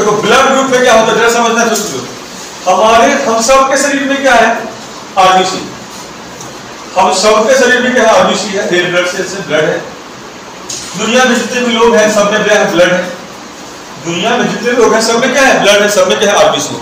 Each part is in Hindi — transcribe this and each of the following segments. देखो ब्लड ग्रुप में क्या होता है जरा समझना है दोस्तों। हमारे हम सब के शरीर में क्या है आरबीसी, हम सब के शरीर में क्या है आरबीसी है, रेड ब्लड सेल्स से ब्लड है। दुनिया में जितने भी लोग हैं सब में क्या है ब्लड है, दुनिया में जितने लोग हैं सब में क्या है ब्लड है, सब में क्या है आरबीसी।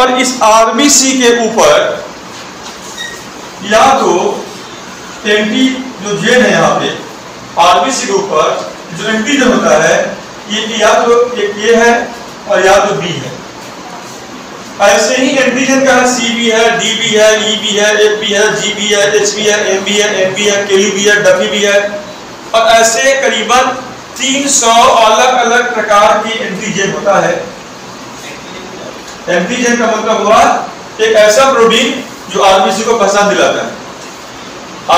और इस आरबीसी के ऊपर या तो एंटी जो जेन है यहाँ पे आरबीसी के ऊपर जो एंटी जो होता है ये या तो एक ए है और या तो बी है। ऐसे ही एंटीजन का है सी बी है, डी बी है, ई बी है, एफ बी है, जी बी है, एच बी है, एम बी है, एन बी है, केयू बी है, डब्ल्यू बी है, और ऐसे करीबन 300 अलग अलग प्रकार के एंटीजन होता है। एंटीजन का मतलब हुआ एक ऐसा प्रोटीन जो आरबीसी को पहचान दिलाता है,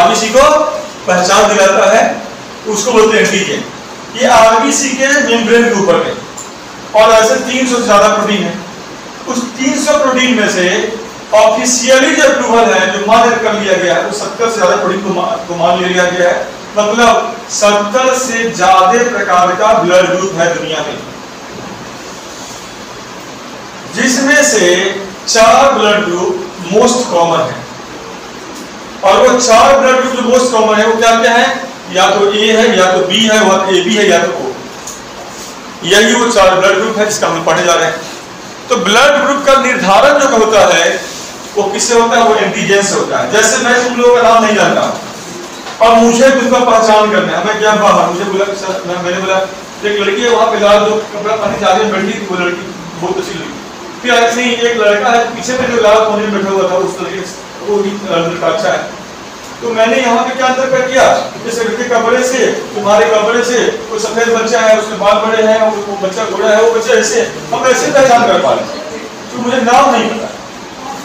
आरबीसी को पहचान दिलाता है, उसको बोलते हैं एंटीजन। ये आरबीसी के मेम्ब्रेन के ऊपर है और ऐसे 300 से ज्यादा प्रोटीन है। उस 300 प्रोटीन में से ऑफिशियली जो अप्रूवल है जो मान्य कर लिया गया है 70 से ज्यादा प्रोटीन को मान लिया गया है, मतलब 70 से ज्यादा प्रकार का ब्लड ग्रुप है दुनिया में, जिसमें से 4 ब्लड ग्रुप मोस्ट कॉमन है। और वो 4 ब्लड ग्रुप जो मोस्ट कॉमन है वो क्या क्या है, या तो ए है या तो बी है वह ए बी है या तो ओ। यही वो 4 ब्लड ग्रुप है जिसका हम पढ़ने जा रहे हैं। तो ब्लड ग्रुप का निर्धारण जो होता है वो किससे होता है, वो एंटीजन से होता है। जैसे मैं तुम लोगों का नाम नहीं जानता और मुझे उसका पहचान करना है, मैं क्या बाहर मुझे बोला सर, मैंने बोला एक लड़की है वहाँ पे लाल जो कपड़ा पानी जा रही बैठी थी, वो लड़की बहुत अच्छी लड़की। फिर ऐसे ही एक लड़का है पीछे में जो लाल कोने में बैठा हुआ था उस लड़के वो भी लड़का अच्छा है। तो मैंने यहाँ पे क्या अंतर कर दिया, इस लड़के कपड़े से तुम्हारे कपड़े से, वो सफेद बच्चा है उसके बाल बड़े हैं, वो बच्चा गोरा है, वो बच्चा ऐसे, हम ऐसे पहचान कर पा रहे हैं। तो मुझे नाम नहीं पता,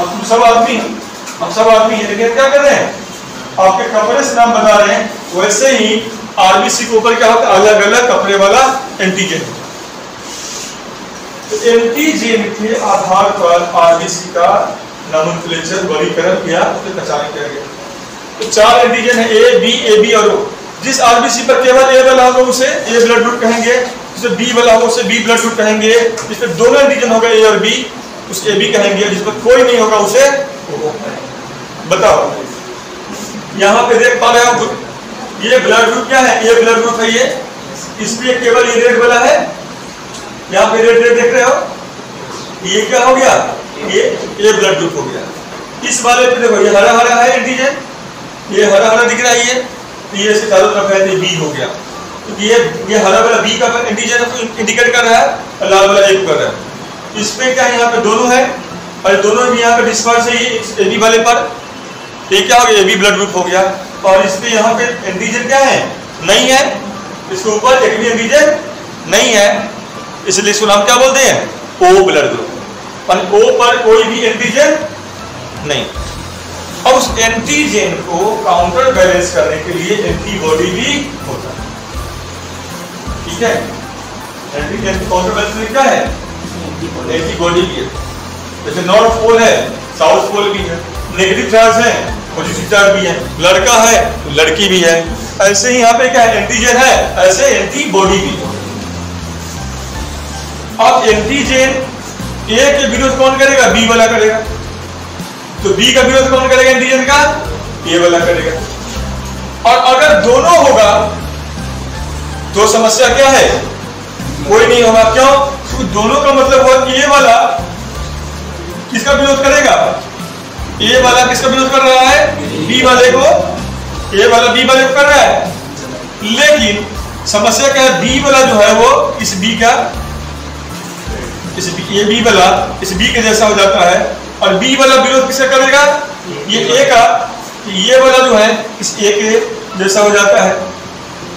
हम सब आदमी हैं, हम सब आदमी हैं, लेकिन क्या कर रहे हैं आपके कपड़े से नाम बता रहे हैं। वैसे ही आरबीसी के ऊपर क्या होता है अलग अलग कपड़े वाला एंटीजन। तो एंटीजन के आधार पर आरबीसी का नॉमेनक्लेचर वर्गीकरण किया, उसे पहचान किया गया। 4 एंटीजन है ए बी और ओ। जिस आरबीसी पर केवल ए वाला होगा उसे ए ब्लड ग्रुप कहेंगे, जिस पर बी वाला होगा उसे बी ब्लड ग्रुप कहेंगे, जिस पर दोनों एंटीजन होगा ए और बी उसे ए बी कहेंगे, जिस पर कोई नहीं होगा उसे ओ। बताओ यहाँ पे देख पा रहे हो ये ब्लड ग्रुप क्या है, ए ब्लड ग्रुप है ये, इसलिए केवल ये रेड वाला है, यहाँ पे रेड रेड देख रहे हो, ये क्या हो गया ये ए ब्लड ग्रुप हो गया। इस वाले पे देखो ये हरा हरा है एंटीजन, ये हरा हरा दिख रहा है ये इसके चारों तरफ है, ये बी हो गया। तो ये हरा वाला बी का एंटीजन को इंडिकेट कर रहा है और लाल वाला ए कर रहा है। इस पे क्या यहाँ पे दोनों है और दोनों भी यहाँ पे डिस्पर्स है, ये ए बी वाले पर ये क्या हो गया ए बी ब्लड ग्रुप हो गया। और इस पे यहाँ पे एंटीजन क्या है नहीं है, इसके ऊपर एक भी एंटीजन नहीं है, इसलिए इसको नाम क्या बोलते हैं ओ ब्लड ग्रुप, और ओ पर कोई भी एंटीजन नहीं। और उस एंटीजन को काउंटर बैलेंस करने के लिए एंटीबॉडी भी होता है, ठीक है, एंटीजन को काउंटर बैलेंस लिखता है एंटीबॉडी भी है। जैसे नॉर्थ पोल है साउथ पोल भी है, नेगेटिव चार्ज है पॉजिटिव चार्ज भी है, लड़का है लड़की भी है। ऐसे ही यहाँ पे क्या है एंटीजन है ऐसे एंटीबॉडी भी है। अब एंटीजन ए के विरोध कौन करेगा, बी वाला करेगा, तो बी का विरोध कौन करेगा एंटीजन का, ए वाला करेगा। और अगर दोनों होगा तो समस्या क्या है कोई नहीं होगा, क्यों, तो दोनों का मतलब हुआ ए वाला किसका विरोध करेगा, ए वाला किसका विरोध कर रहा है बी वाले को, ए वाला बी वाले को कर रहा है। लेकिन समस्या क्या है बी वाला जो है वो इस बी का ए बी वाला इस बी के जैसा हो जाता है, और बी वाला विरोध किसका करेगा ये ए का, ये वाला जो है इस ए के जैसा हो जाता है।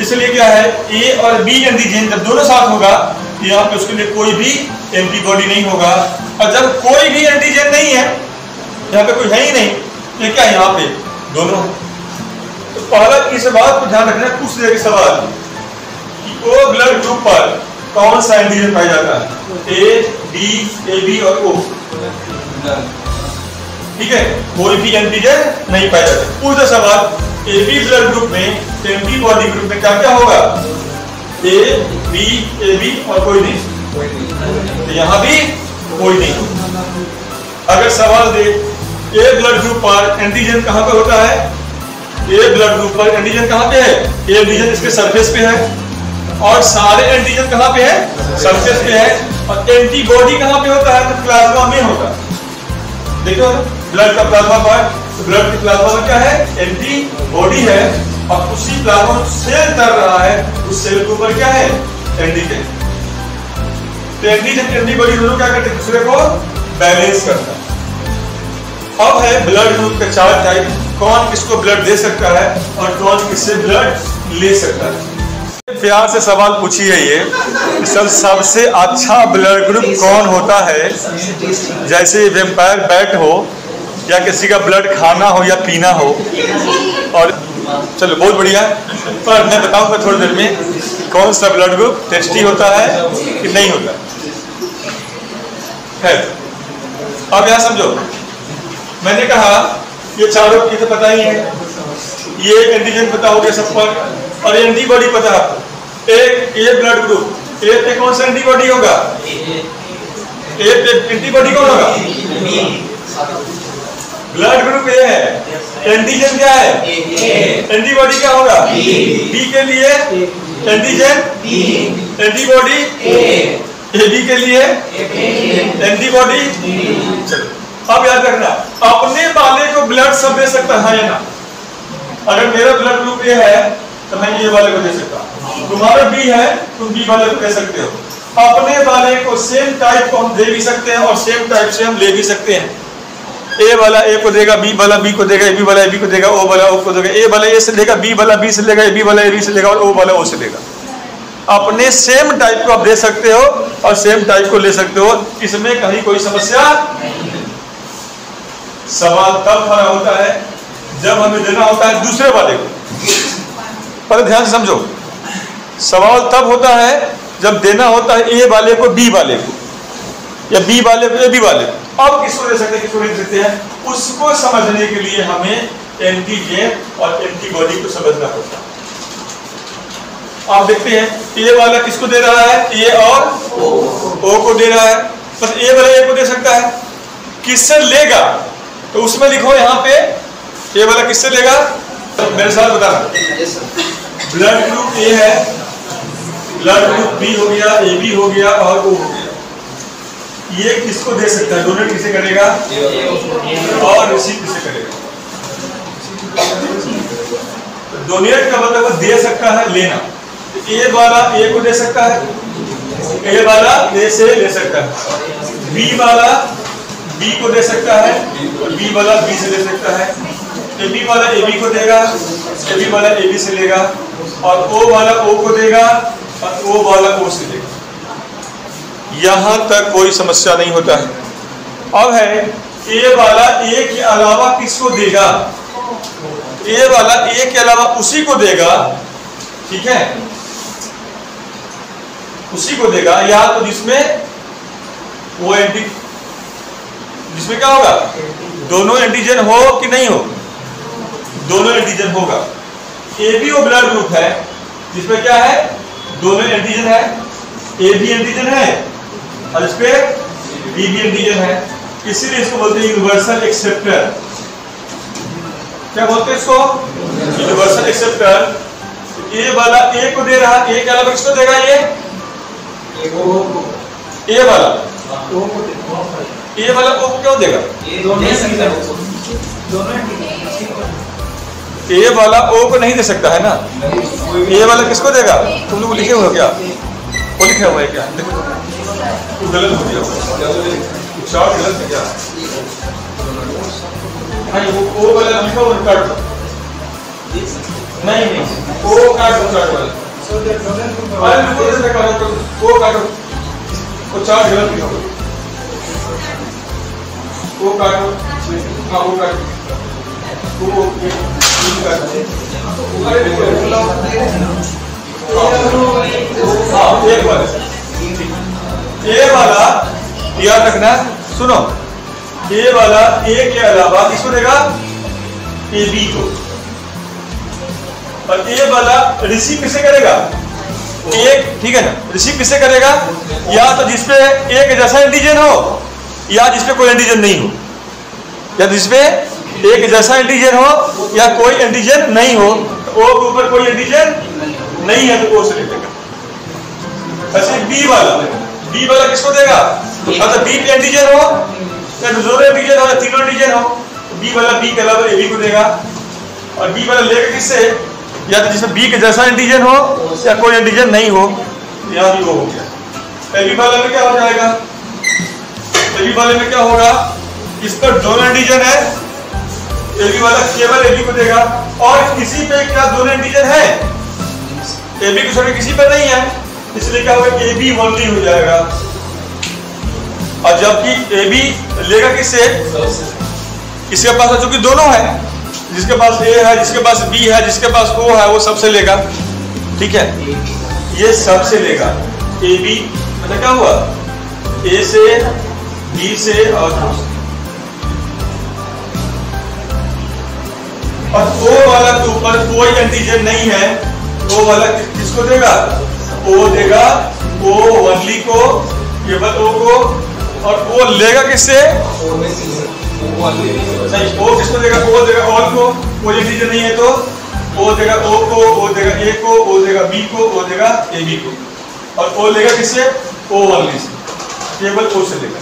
इसलिए क्या है ए और बी एंटीजन जब दोनों साथ होगा यहाँ पे उसके लिए कोई भी एंटीबॉडी नहीं होगा, और जब कोई भी एंटीजन नहीं है यहाँ पे कोई है ही नहीं, ये क्या यहाँ पे दोनों है। तो पहला इस बात को ध्यान रखना, पूछ रहे सवाल कि ओ ब्लड ग्रुप पर कौन सा एंटीजन पाया जाता है, ए डी ए बी और ओ, ठीक है, कोई भी एंटीजन नहीं पाया जाता। पूरा सवाल ए बी ब्लड ग्रुप में एंटीबॉडी ग्रुप में क्या क्या होगा, ए बी और कोई नहीं, यहाँ भी कोई नहीं। अगर सवाल दे ए ब्लड ग्रुप पर एंटीजन कहां पे होता है, ए ब्लड ग्रुप पर एंटीजन कहां पे है, ए एंटीजन इसके सरफेस पे है और सारे एंटीजन कहां पे है, सरफेस पे है। और एंटीबॉडी कहां पे होता है, तो प्लाज्मा में होता है। देखो ब्लड का प्लाज्मा पार्ट, ब्लड के प्लाज्मा में क्या है, एंटीबॉडी है और उसी प्लाज्मा सेल कर रहा है, उस सेल के ऊपर क्या है, एंटीजन। तो एंटीजन एंटीबॉडी दोनों क्या करते हैं, दूसरे को बैलेंस करता है। अब है ब्लड ग्रुप का चार टाइप, कौन किसको ब्लड दे सकता है और कौन किससे ब्लड ले सकता है। प्यार से सवाल पूछिए ये सर, सबसे अच्छा ब्लड ग्रुप कौन होता है? जैसे वेम्पायर बैट हो या किसी का ब्लड खाना हो या पीना हो। और चलो बहुत बढ़िया, पर मैं बताऊंगा थोड़ी देर में कौन सा ब्लड ग्रुप टेस्टी होता है कि नहीं होता है। अब यहाँ समझो, मैंने कहा ये चारों की तो पता ही है, ये एंटीजन पता हो गया सब पर और एंटीबॉडी पता। एक ये ब्लड ग्रुप ए पे कौन सा एंटीबॉडी होगा, ए पे एंटीबॉडी कौन होगा, ब्लड ग्रुप ए है। एंटीजन क्या है, एंटीबॉडी क्या होगा, बी के लिए एंटीजन एंटीबॉडी, ए बी के लिए एंटीबॉडी। चलो अब याद रखना, अपने वाले को ब्लड सब दे सकता है या ना? अगर मेरा ब्लड ग्रुप ए है तो मैं ए वाले को दे सकता हूं, तुम्हारा बी है तुम बी वाले को दे सकते हो। अपने वाले को सेम टाइप को हम दे भी सकते हैं और सेम टाइप से हम ले भी सकते हैं। ए वाला ए को देगा, बी वाला बी को देगा, ए बी वाला ए बी को देगा, ओ वाला ओ को देगा, ए वाला ए से लेगा, बी वाला बी से लेगा, ए बी वाला ए बी से लेगा और ओ वाला ओ से लेगा। अपने सेम टाइप को आप दे सकते हो और सेम टाइप को ले सकते हो, इसमें कहीं कोई समस्या। सवाल तब खड़ा होता है जब हमें देना होता है दूसरे वाले को। पर ध्यान से समझो, सवाल तब होता है जब देना होता है ए वाले को बी वाले को या बी वाले को ए बी वाले को। अब किसको दे सकते हैं किसको नहीं देते हैं, उसको समझने के लिए हमें एंटीजन और एंटीबॉडी को समझना होता है। आप देखते हैं ए वाला किसको दे रहा है, ए और ओ को दे रहा है, बस ए वाला ए को दे सकता है। किससे लेगा तो उसमें लिखो, यहाँ पे ए वाला किससे लेगा, तो मेरे साथ बता, ब्लड ग्रुप ए है, ब्लड ग्रुप बी हो गया, ए बी हो गया और ओ हो गया। ये किसको दे सकता है, डोनेट किसे करेगा और रिसीव किसे करेगा। डोनेट का मतलब दे सकता है, लेना। ए वाला ए को दे सकता है, ए वाला ए से ले सकता है, बी वाला बी को दे सकता है और बी वाला बी से ले सकता है, ए बी वाला ए बी को देगा, ए बी वाला ए बी से लेगा और ओ वाला ओ को देगा और ओ वाला ओ से लेगा। यहाँ तक कोई समस्या नहीं होता है। अब है ए वाला ए के अलावा किसको देगा, ए वाला ए के अलावा उसी को देगा, ठीक है, उसी को देगा या तो जिसमें वो एंटी, जिसमें क्या होगा, दोनों एंटीजन हो कि नहीं हो, दोनों एंटीजन होगा। ए बी वो ब्लड ग्रुप है जिसमें क्या है, दोनों एंटीजन है, ए बी एंटीजन है और इस पे बी बी एंटीजन है, इसीलिए इसको बोलते हैं यूनिवर्सल एक्सेप्टर। क्या बोलते हैं इसको, यूनिवर्सल एक्सेप्टर। ए वाला ए को दे रहा, ए के अलावा किसको देगा, ये ए वाला ए वाला ओ को क्यों देगा, ए वाला ओ को नहीं दे सकता है ना, ए वाला किसको देगा, तुम लोग लिखे हुए क्या, वो लिखे हुए क्या, गलत हो गया, गलत क्या ओ वाला लिखा हुआ, काट दो, नहीं ओ काट दो, काट वाला ओ काटो, वो चार्ट गलत लिखा हुआ, वो काटो, हाँ वो काटो, वो एक बार ए वाला याद रखना, सुनो ए वाला ए के अलावा किसको देगा, ए बी को, और ए वाला रिसीव किसे करेगा, कि एक, ठीक है ना, रिसीव किसे करेगा, या तो जिसपे एक जैसा एंटीजन हो या जिसपे कोई एंटीजन नहीं हो, या जिसपे एक जैसा एंटीजन हो या कोई एंटीजन नहीं हो। ओ के ऊपर कोई एंटीजन नहीं है तो ओ से ले लेगा। ऐसे बी वाला किसको देगा, मतलब बी एंटीजन हो या दोनों एंटीजन हो या तीनों एंटीजन हो, बी वाला बी के अलावा एबी को देगा। और बी वाला लेगा किससे, या तो जिसमें बी के जैसा एंटीजन हो या कोई एंटीजन नहीं हो, या भी वो हो गया। एबी वाले में क्या हो जाएगा, एबी वाले में क्या होगा, इस पर दोनों एंटीजन है, एबी वाला केवल एबी को देगा। और किसी पे क्या दोनों एंटीजन है, एबी को छोड़कर किसी पे नहीं है, इसलिए क्या होगा एबी ओनली हो जाएगा। और जबकि एबी लेगा किससे, इसके पास चूंकि दोनों है, जिसके पास ए है, जिसके पास बी है, जिसके पास ओ है, वो सबसे लेगा। ठीक है, ये सबसे लेगा। ए बी मतलब क्या हुआ, ए से बी से और ओ वाला के ऊपर कोई एंटीजन नहीं है, ओ वाला किसको देगा, ओ देगा, ओ ओनली को, केवल ओ को। और ओ लेगा किससे, नहीं, ओ किसको देगा, ओ देगा ऑल को, कोई एंटीजन नहीं है तो ओ देगा ओ को, ओ देगा ए को, ओ देगा बी को, ओ देगा ए बी को। और ओ लेगा किससे, ओ वाली से, केवल ओ से लेगा।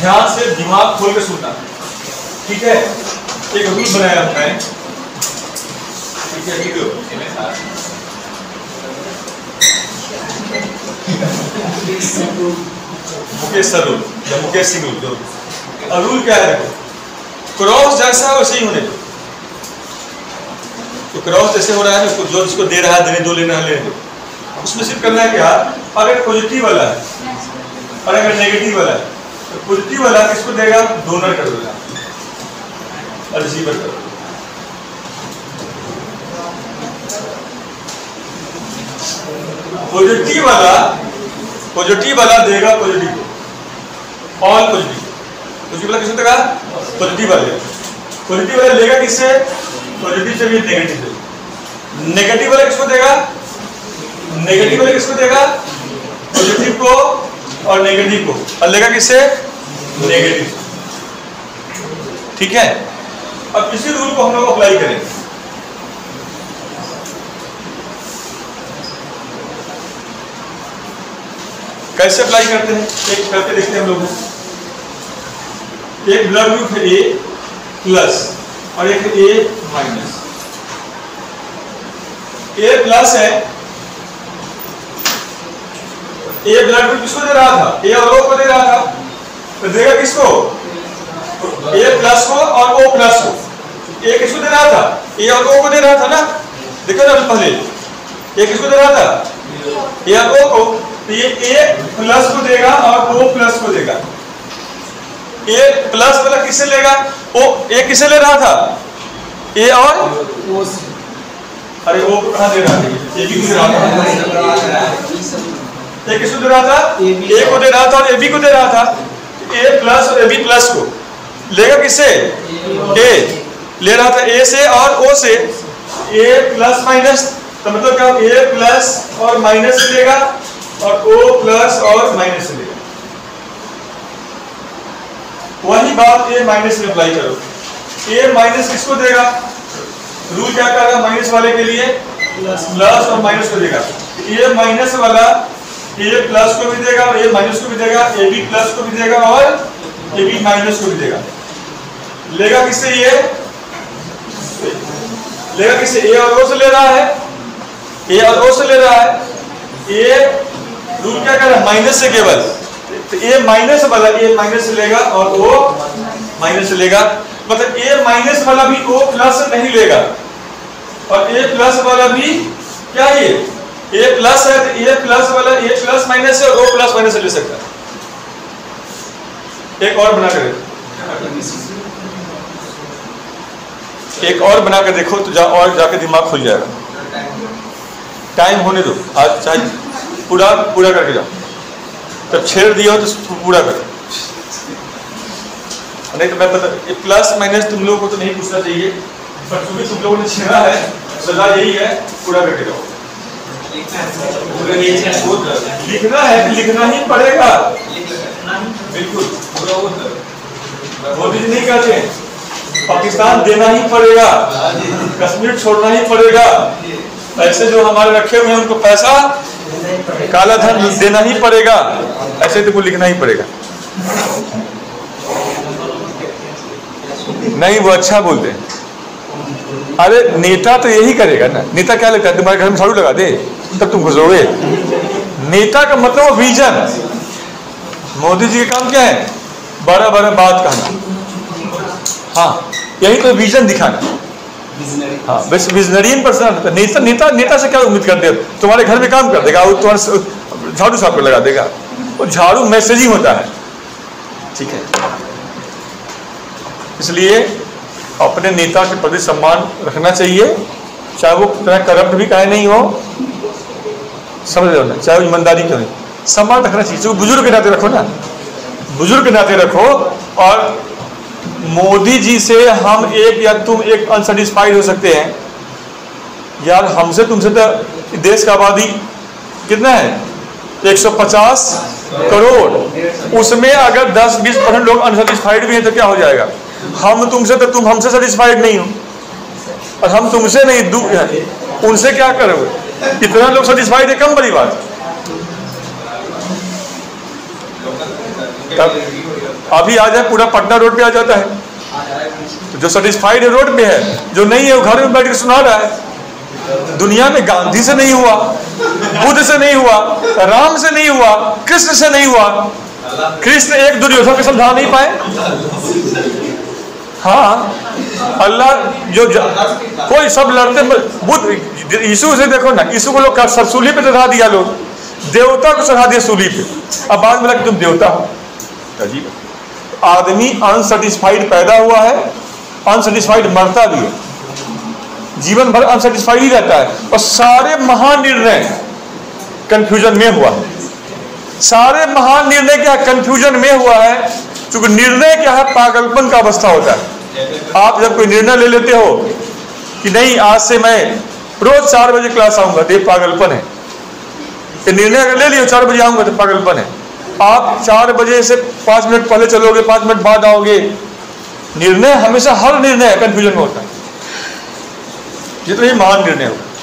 ध्यान से दिमाग खोल के सुनना, ठीक है। एक रूल बनाया हमने, ठीक है, वीडियो मुकेश सर रूल या मुकेश सिंह रूल। रूल क्या है, क्रॉस जैसा वैसे ही होने दो। तो क्रॉस जैसे हो रहा है उसको, जो जिसको दे रहा है देने दो, लेना है लेने दो। उसमें सिर्फ करना है क्या, अगर पॉजिटिव वाला है और अगर नेगेटिव वाला है, तो पॉजिटिव वाला किसको देगा, डोनर कर देगा और रिसीवर कर देगा। पॉजिटिव वाला देगा पॉजिटिव को, ऑल पॉजिटिव। किसको देगा, पॉजिटिव वाले। पॉजिटिव वाला लेगा किससे, पॉजिटिव से भी नेगेटिव। नेगेटिव वाला किसको देगा, नेगेटिव वाला किसको देगा, पॉजिटिव को और नेगेटिव को। और लेगा किससे, नेगेटिव। ठीक है, अब इसी रूल को हम लोग अप्लाई करेंगे। कैसे अप्लाई करते हैं, एक करके देखते हैं हम लोग। एक ब्लड ग्रुप है ए प्लस और एक ए माइनस। ए प्लस है, ए ब्लड ग्रुप किसको दे रहा था, ए और ओ को दे रहा था, तो देगा किसको, ए प्लस को और ओ प्लस को। ए किसको दे रहा था, ए और ओ को दे रहा था ना, देखो ना पहले ए किसको दे रहा था, ए और ओ को। तो ये ए प्लस को देगा और ओ प्लस को देगा। ए प्लस वाला किससे लेगा, ओ ए किससे ले रहा था, ए और ओ से। अरे ओ कहां दे रहा था, ए बी को दे रहा था। ए किसको दे रहा था, ए को दे रहा था और ए बी को दे रहा था। ए प्लस और ए बी प्लस को लेगा किससे, ए ले रहा था ए से और ओ से। ए प्लस माइनस तो मतलब क्या, ए प्लस और माइनस से लेगा और ओ प्लस और माइनस से लेगा। वही बात ए माइनस में अप्लाई करो। ए माइनस किसको देगा, रूल क्या करेगा, माइनस वाले के लिए प्लस और माइनस को देगा। ए माइनस वाला ए प्लस को भी देगा और ए माइनस को भी देगा, ए बी प्लस को भी देगा और ए बी माइनस को भी देगा। लेगा किससे, ये लेगा किससे, ए और ओ से ले रहा है, ए और ओ से ले रहा है। ए रूल क्या कर रहा है, माइनस से केवल, तो ए माइनस वाला ए माइनस लेगा और ओ माइनस लेगा। मतलब ए माइनस वाला भी ओ प्लस नहीं लेगा और ए प्लस वाला भी क्या है, ए प्लस है, तो ए प्लस वाला ए प्लस माइनस और ओ प्लस माइनस ले सकता है। एक और बना कर देखो, तो जाके दिमाग खुल जाएगा। टाइम होने दो, आज चाहे पूरा करके जाओ, जब छेड़ दिया हो तो पूरा करो, नहीं तो मैं पता। ये प्लस माइनस तुम लोगों को तो नहीं पूछना चाहिए, पर तुम लोगों ने छेड़ा है, सजा यही है, पूरा करके जाओ। लिखना है, लिखना ही पड़ेगा बिल्कुल। मोदी जी नहीं कहते पाकिस्तान देना ही पड़ेगा, कश्मीर छोड़ना ही पड़ेगा, ऐसे जो हमारे रखे हुए हैं उनको पैसा काला धन देना ही पड़ेगा, ऐसे तो कुछ लिखना ही पड़ेगा। नहीं वो अच्छा बोलते हैं, अरे नेता तो यही करेगा ना। नेता क्या लगता है तुम्हारे घर में झाड़ू लगा दे तब तुम घुसोगे? नेता का मतलब विजन। मोदी जी के काम क्या है? बारह बारह बात कहना, हाँ यही तो विजन दिखाना। हाँ बस विजनरी पर्सन। नेता नेता नेता से क्या उम्मीद करते हो? तुम्हारे घर में काम कर देगा, वो तुम्हारा झाड़ू साफ कर लगा देगा, वो झाड़ू मैसेजिंग होता है, ठीक है। इसलिए अपने नेता के प्रति सम्मान रखना चाहिए, चाहे वो कितना करप्ट भी काहे नहीं हो, समझ लो ना, चाहे वो ईमानदारी क्यों नहीं, सम्मान रखना चाहिए। तो बुजुर्ग के नाते रखो ना, बुजुर्ग के नाते रखो। और मोदी जी से हम एक या तुम एक अनसेटिस्फाइड हो सकते हैं, यार हमसे तुमसे तो देश का आबादी कितना है 150 करोड़, उसमें अगर 10-20% लोग अनसेटिस्फाइड भी हैं तो क्या हो जाएगा? हम तुमसे तो तुम हमसे सेटिस्फाइड नहीं हो, और हम तुमसे नहीं दूर उनसे क्या करोगे? इतना लोग सेटिस्फाइड है, कम बड़ी बात। तब अभी आ जाए पूरा पटना रोड पे आ जाता है, जो सेटिस्फाइड है रोड पे है, जो नहीं है वो घर में बैठ के सुना रहा है। दुनिया में गांधी से नहीं हुआ, बुद्ध से नहीं हुआ, राम से नहीं हुआ, कृष्ण से नहीं हुआ। कृष्ण एक दुर्योधन को समझा नहीं पाए, हाँ अल्लाह जो कोई सब लड़ते। बुद्ध यीशु से देखो ना, यीशु को लोग सब सूली पे चढ़ा दिया, लोग देवता को चढ़ा दिया सूली पे, अब बाद में लग तुम देवता हो। अजीब आदमी अनसेटिस्फाइड पैदा हुआ है, अनसेटिस्फाइड मरता भी है, जीवन भर अनसेटिस्फाइड ही रहता है। और सारे महान निर्णय कंफ्यूजन में हुआ है, सारे महान निर्णय क्या कंफ्यूजन में हुआ है। क्योंकि निर्णय क्या है? पागलपन का अवस्था होता है। आप जब कोई निर्णय ले लेते हो कि नहीं आज से मैं रोज 4 बजे क्लास आऊंगा, ये पागलपन है। ये निर्णय अगर ले लियो 4 बजे आऊंगा तो पागलपन है। आप 4 बजे से 5 मिनट पहले चलोगे, 5 मिनट बाद आओगे। निर्णय हमेशा, हर निर्णय कंफ्यूजन में होता है। ये तो यही महान निर्णय होगा।